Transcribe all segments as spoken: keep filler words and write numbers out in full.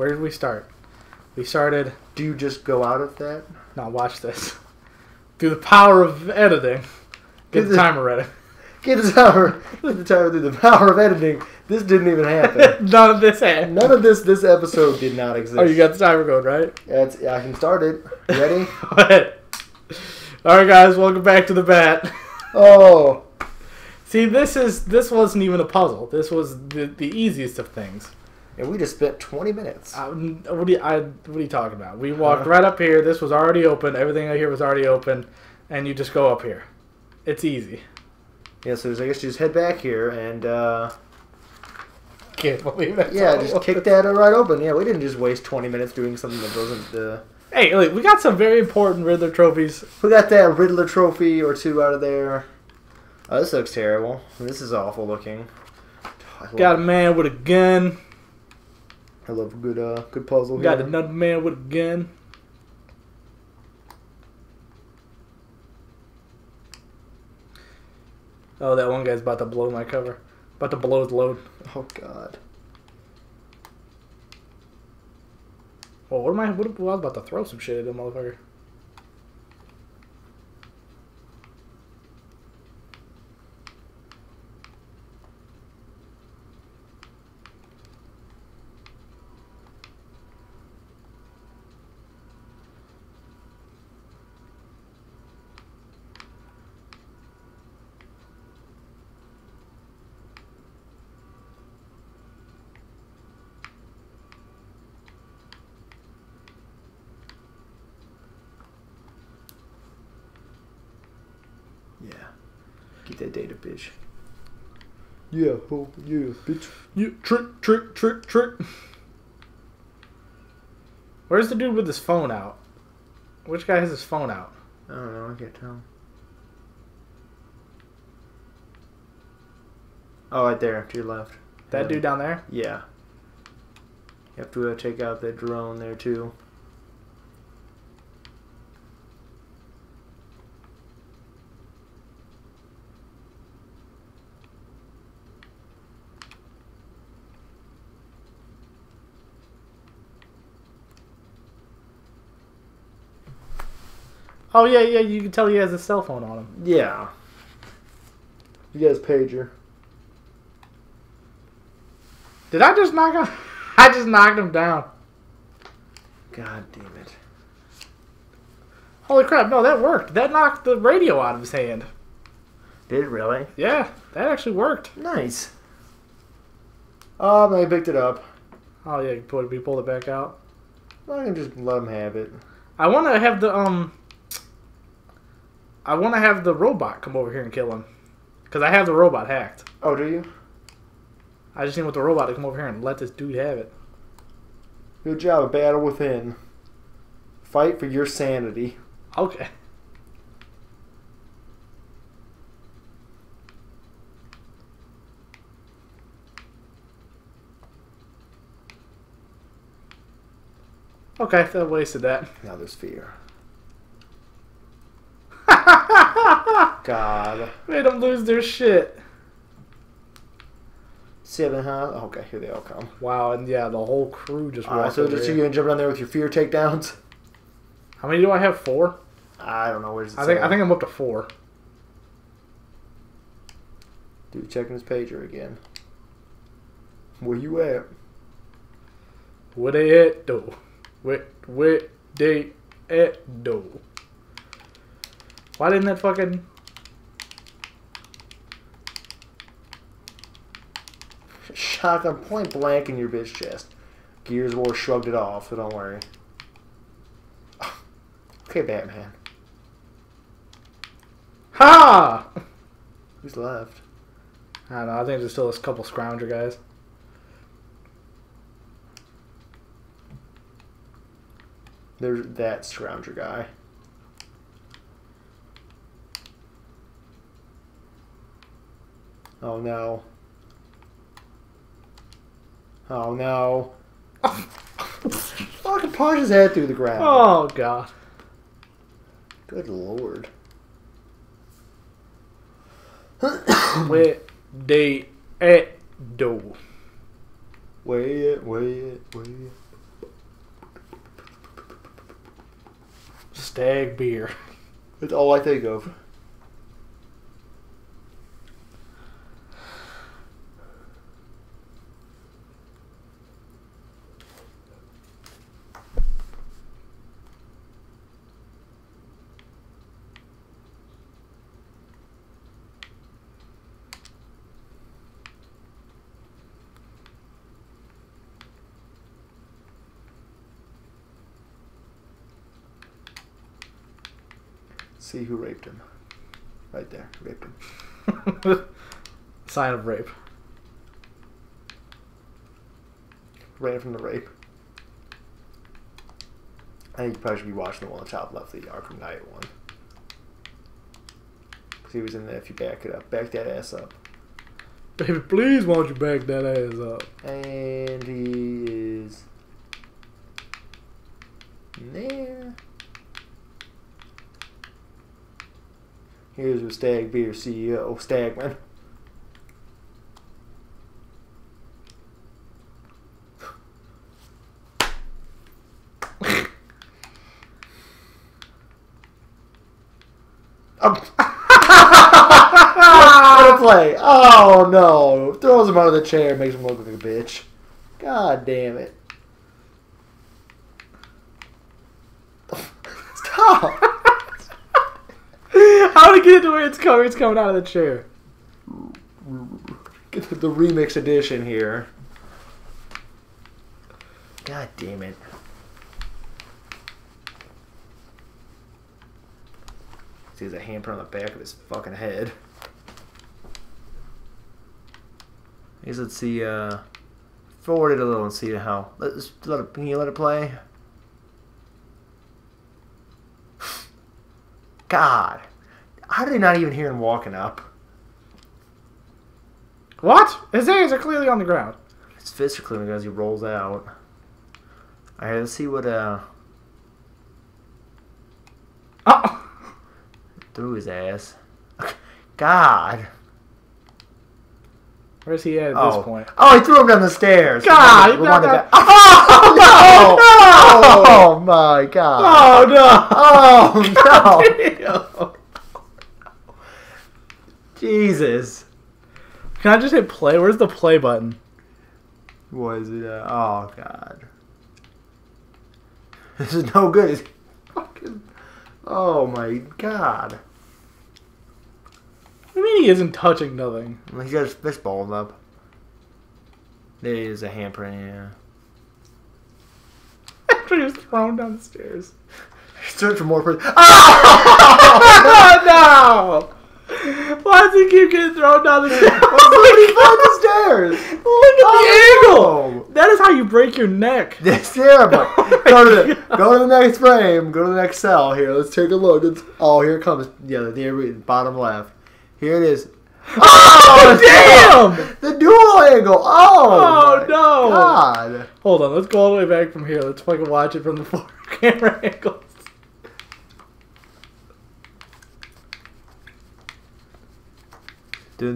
Where did we start? We started... Do you just go out of that? No, watch this. Through the power of editing. Get the timer ready. Get the timer. Get the timer through the power of editing. This didn't even happen. None of this happened. None of this. This episode did not exist. Oh, you got the timer going, right? That's. I can start it. Ready? Go ahead. All right, guys. Welcome back to the Bat. Oh. See, this is this wasn't even a puzzle. This was the, the easiest of things. And we just spent twenty minutes. I, what, are you, I, what are you talking about? We walked right up here. This was already open. Everything out here was already open. And you just go up here. It's easy. Yeah, so I guess you just head back here and... Uh, Can't believe that. Yeah, just was. Kick that right open. Yeah, we didn't just waste twenty minutes doing something that doesn't... Uh, hey, look, we got some very important Riddler trophies. We got that Riddler trophy or two out of there. Oh, this looks terrible. This is awful looking. Got a man with a gun. I love a good, uh, good puzzle here. Got another man with a gun. Oh, that one guy's about to blow my cover. About to blow his load. Oh, God. Well, what am I... What, I was about to throw some shit at him, motherfucker. That data, bitch. Yeah, oh, yeah, bitch. You trick, trick, trick, trick. Where's the dude with his phone out? Which guy has his phone out? I don't know. I can't tell. Oh, right there, to your left. That yeah. Dude down there? Yeah. You have to uh, take out that drone there too. Oh, yeah, yeah, you can tell he has a cell phone on him. Yeah. He has pager. Did I just knock him? I just knocked him down. God damn it. Holy crap, no, that worked. That knocked the radio out of his hand. Did it really? Yeah, that actually worked. Nice. Um, I picked it up. Oh, yeah, you pulled, you pulled it back out. Well, I can just let him have it. I want to have the, um... I want to have the robot come over here and kill him. Because I have the robot hacked. Oh, do you? I just need with the robot to come over here and let this dude have it. Good job. Battle within. Fight for your sanity. Okay. Okay, I wasted that. Now there's fear. God. Made them lose their shit. Seven, huh? Okay, here they all come. Wow, and yeah, the whole crew just walked over. So just, you're going to jump down there with your fear takedowns? How many do I have? Four? I don't know. Where's I think, I think I'm up to four. Dude, checking his pager again. Where you at? Where they at, though? Where, where they at, though? Why didn't that fucking... Shotgun point blank in your bitch chest. Gears of War shrugged it off, so don't worry. Okay, Batman. Ha! Who's left? I don't know, I think there's still a couple scrounger guys. There's that scrounger guy. Oh no. Oh no. Fucking punch his head through the ground. Oh god. Good lord. Where they at, though? Where it, where it, where it. Stag beer. That's all I think of. See who raped him. Right there. Raped him. Sign of rape. Ran from the rape. I think you probably should be watching the one on the top left, the Arkham Knight one. Because he was in there if you back it up. Back that ass up. Baby, please won't you back that ass up. And he is... there. Here's your Stag Beer C E O, Stagman. What a play. Oh no. Throws him out of the chair, makes him look like a bitch. God damn it. Stop. How to get it to where it's coming? It's coming out of the chair. Get the, the remix edition here. God damn it! See, there's a handprint on the back of his fucking head. I guess let's see. Uh, forward it a little and see how. Let's let it. Can you let it play? God. How did they not even hear him walking up? What? His hands are clearly on the ground. His fists are clearly on the ground as he rolls out. Alright, let's see what, uh... oh! Through his ass. God! Where's he at at oh. this point? Oh, he threw him down the stairs! God! We're on the back. Oh, no! No! Oh, my God. Oh, no! Oh, no! Jesus. Can I just hit play? Where's the play button? What is it? Uh, oh, God. This is no good. It's fucking... oh, my God. What do you mean he isn't touching nothing? Well, he got his fist balled up. There is a handprint, yeah. After he was thrown down the stairs. Search for more prisoners. Oh! No! Why does he keep getting thrown down the stairs? Why does he the stairs? Look at oh, the angle! No. That is how you break your neck. That's terrible. Oh go, to the, go to the next frame. Go to the next cell. Here, let's take a look. It's, oh, here it comes. Yeah, the, the bottom left. Here it is. Oh, damn! The dual angle. Oh, oh no. God. Hold on. Let's go all the way back from here. Let's fucking watch it from the four camera angle. Oh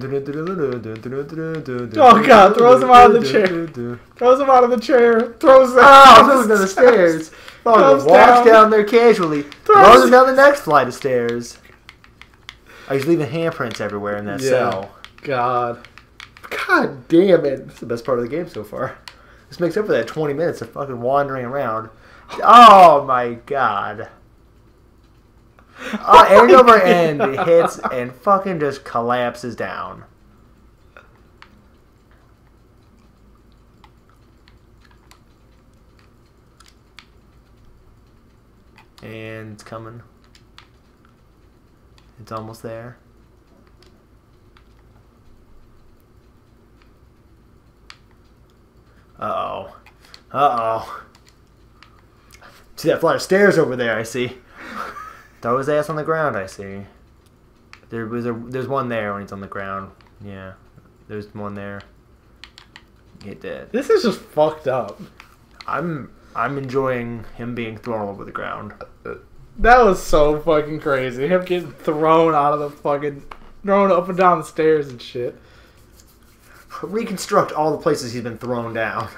God! Throws him out of the chair. Throws him out of the chair. Throws him oh, down the stairs. Oh, walks down. down there casually. Throws, throws him down the next flight of stairs. Oh, he's leaving handprints everywhere in that yeah. cell. God. God damn it! That's the best part of the game so far. This makes up for that twenty minutes of fucking wandering around. Oh my God. Uh, end oh over God. end hits and fucking just collapses down. And it's coming. It's almost there. Uh oh. Uh oh. See that flight of stairs over there, I see. Throw his ass on the ground, I see. There was a, there's one there when he's on the ground. Yeah. There's one there. Get dead. This is just fucked up. I'm I'm enjoying him being thrown over the ground. That was so fucking crazy. Him getting thrown out of the fucking... thrown up and down the stairs and shit. Reconstruct all the places he's been thrown down.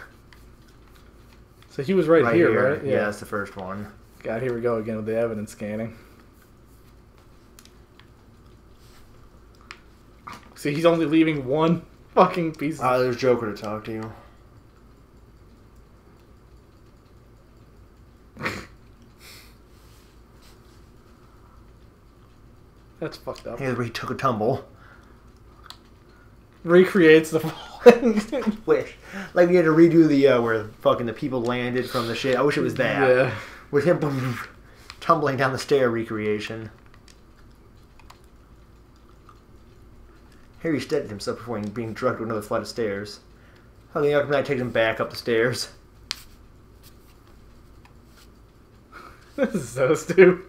So he was right, right here, here, right? Yeah, yeah, that's the first one. God, here we go again with the evidence scanning. See, he's only leaving one fucking piece. Ah, uh, there's Joker to talk to you. That's fucked up. Yeah, where he took a tumble. Recreates the fucking wish. Like, we had to redo the, uh, where fucking the people landed from the shit. I wish it was that. Yeah. With him boom, tumbling down the stair recreation. Harry steadied himself before being drugged to another flight of stairs. Hugging Arkham Knight takes him back up the stairs. This is so stupid.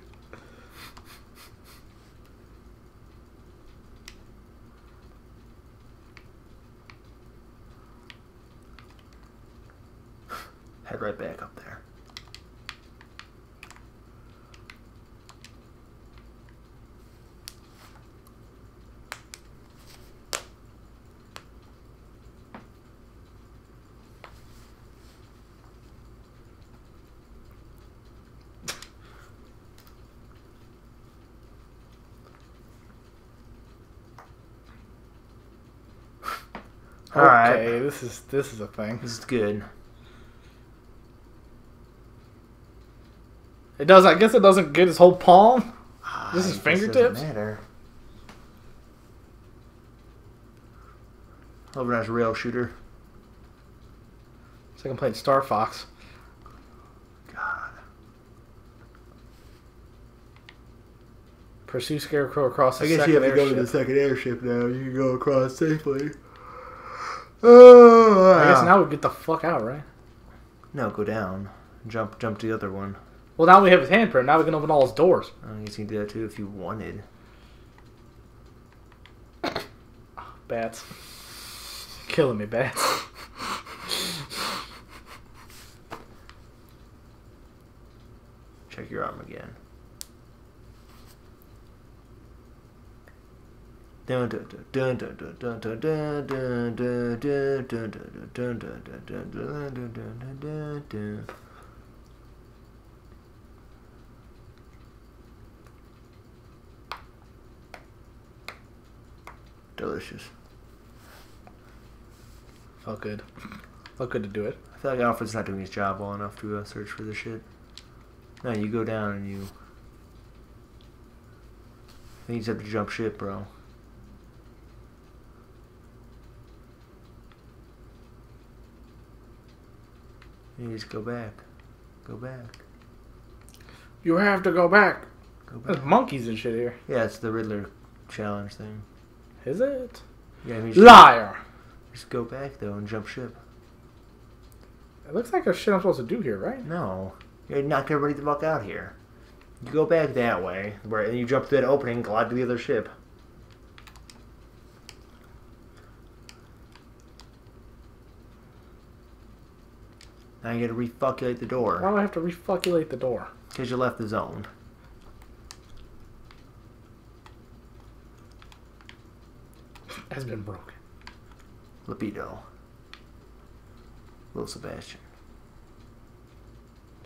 Head right back up there. All right. Okay, this is this is a thing. This is good. It does. I guess it doesn't get his whole palm. Ah, this is fingertips. Doesn't matter. Overnice rail shooter. It's like I'm playing Star Fox. God. Pursue Scarecrow across. The I guess second you have to airship. Go to the second airship now. You can go across safely. Oh, I guess now we get the fuck out, right? No, go down. Jump, jump to the other one. Well, now we have his handprint. Now we can open all his doors. I guess you can do that, too, if you wanted. Oh, bats. You're killing me, bats. Check your arm again. Dun dun dun dun dun dun dun dun dun dun dun dun dun dun. Delicious. Felt good. Felt good to do it. I feel like Alfred's not doing his job well enough to uh, search for this shit. No, you go down and you. I think you have to jump ship, bro. You just go back. Go back. You have to go back. Go back. There's monkeys and shit here. Yeah, it's the Riddler challenge thing. Is it? Yeah, just liar! Go, just go back, though, and jump ship. It looks like there's shit I'm supposed to do here, right? No. You're knocking everybody the fuck out here. You go back that way, where and you jump through that opening and glide to the other ship. Now you gotta refuckulate the door. Why do I have to refuckulate the door? Because you left the zone. Has been broken. Libido. Little Sebastian.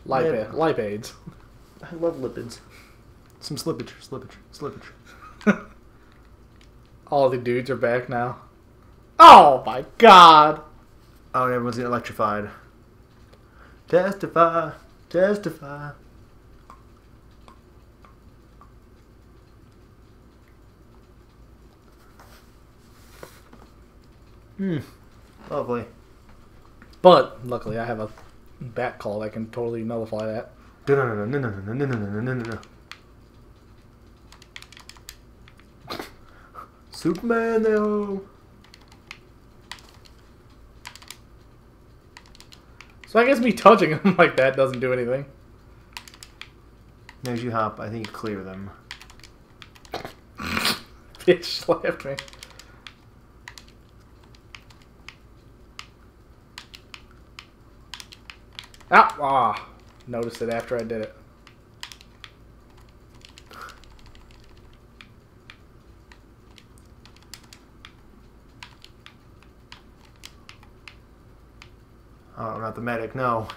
Lip, lip aids. I love lipids. Some slippage, slippage, slippage. All the dudes are back now. Oh my god! Oh, everyone's getting electrified. Testify, testify. Hmm, lovely. But luckily, I have a bat call that can totally nullify that. No, no, no, no, no, no, no, no, no, no, no. Superman, though. So I guess me touching them like that doesn't do anything. As you hop, I think you clear them. Bitch slapped me. Ah, ah! Noticed it after I did it. Oh, not the medic, no.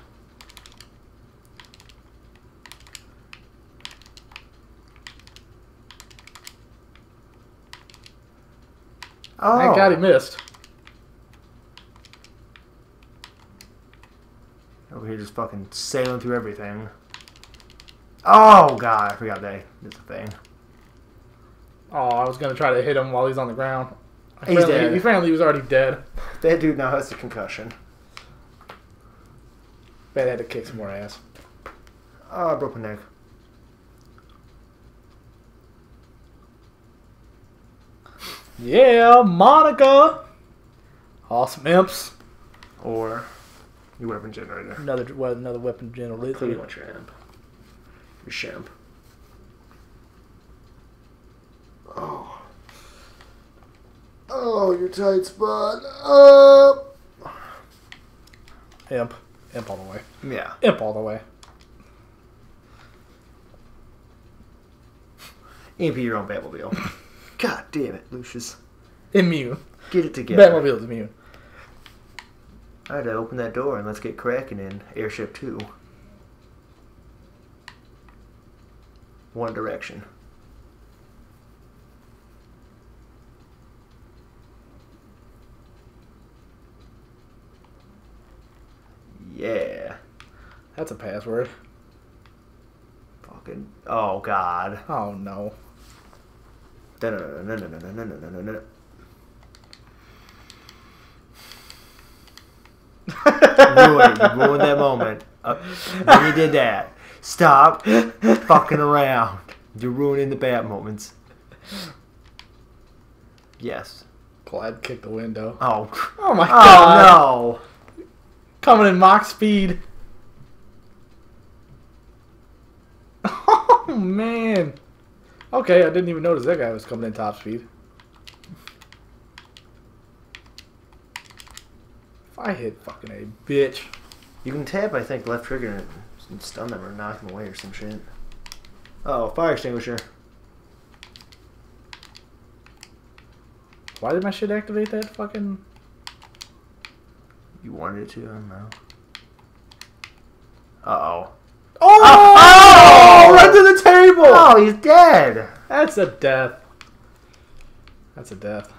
Oh. Thank God he missed. Over here just fucking sailing through everything. Oh, God. I forgot that it's a thing. Oh, I was going to try to hit him while he's on the ground. He's apparently, dead. He, apparently he was already dead. That dude now has a concussion. Bat had to kick some more ass. Oh, I broke my neck. Yeah, Monica! Awesome imps. Or your weapon generator. Another, well, another weapon generator. Including what your imp. Your shimp. Oh. Oh, your tight spot. Oh. Imp. Imp all the way. Yeah. Imp all the way. Imp your own Batmobile. God damn it, Lucius. Immune. Get it together. Batmobile's immune. I had to open that door and let's get cracking in Airship two. One Direction. Yeah. That's a password. Fucking. Oh, God. Oh, no. No, no, no, no, no, no, no, no, no. Ruined. You ruined that moment. Uh, when you did that. Stop fucking around. You're ruining the bad moments. Yes. Clyde kicked the window. Oh. Oh, my God. Oh, no. Coming in mock speed. Oh, man. Okay, I didn't even notice that guy was coming in top speed. If I hit fucking A, bitch. You can tap, I think, left trigger and stun them or knock them away or some shit. Uh oh, fire extinguisher. Why did my shit activate that fucking... You wanted it to? I don't know. Uh-oh. Oh! Oh! Oh! Run to the table! Oh, he's dead! That's a death. That's a death.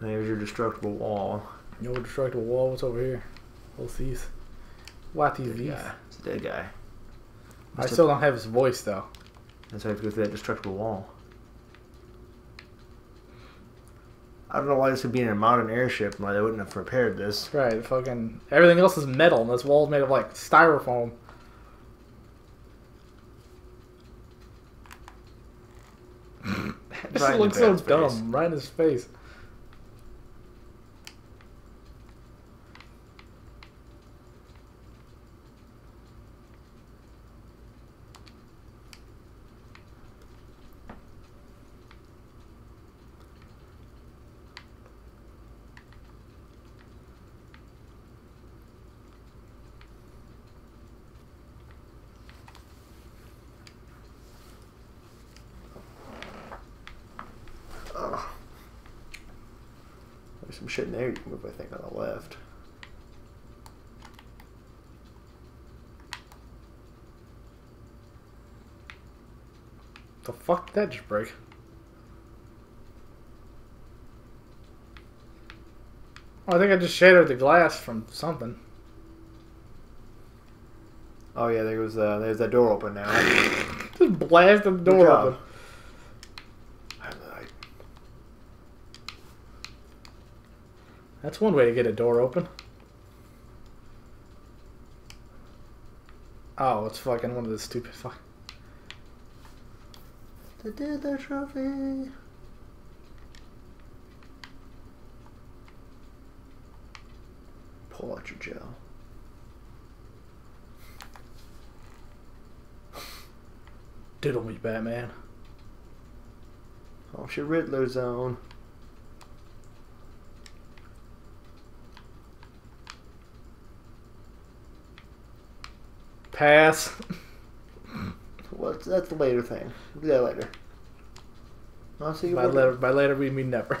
There's your destructible wall. No destructible wall? What's over here? What's these? What is these? It's a dead guy. I still don't have his voice, though. That's why I have to go through that destructible wall. I don't know why this would be in a modern airship and why they wouldn't have prepared this. Right, fucking... Everything else is metal, and this wall's made of, like, styrofoam. This right looks so face. dumb, right in his face. Some shit in there you can move, I think, on the left. The fuck did that just break? Oh, I think I just shattered the glass from something. Oh yeah, there was uh, there's that door open now. Just blasted the door open. That's one way to get a door open. Oh, it's fucking one of the stupid fuck. The Diddler trophy. Pull out your gel. Diddle me, Batman. Oh shit, Riddler zone. Pass. Well, that's the later thing. We'll do that later. I'll see you by later. By later, we mean never.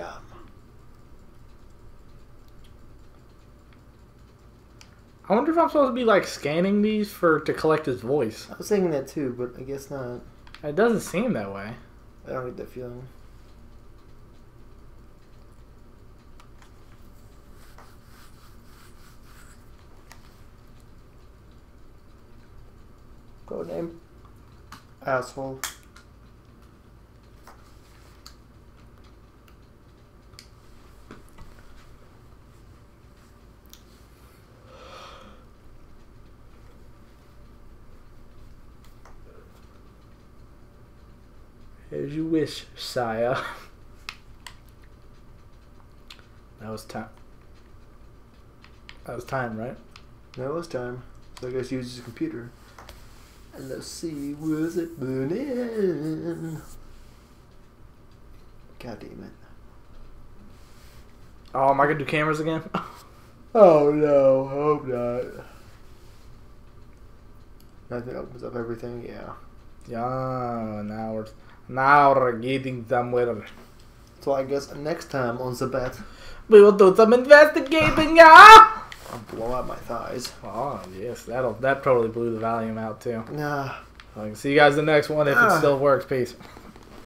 dumb. I wonder if I'm supposed to be like scanning these for to collect his voice. I was thinking that too, but I guess not. It doesn't seem that way. I don't get that feeling. Code name. Asshole. As you wish, sire. That was time. That was time, right? That was time. So I guess use the computer. And let's see, was it burning? God damn it. Oh, am I gonna do cameras again? Oh no, hope not. Nothing opens up everything, yeah. Yeah, now we're... Now we're getting somewhere. So I guess next time on the bat, we will do some investigating. Yeah. I'll blow out my thighs. Oh yes, that'll that probably blew the volume out too. Nah. So I can see you guys in the next one if ah. it still works. Peace.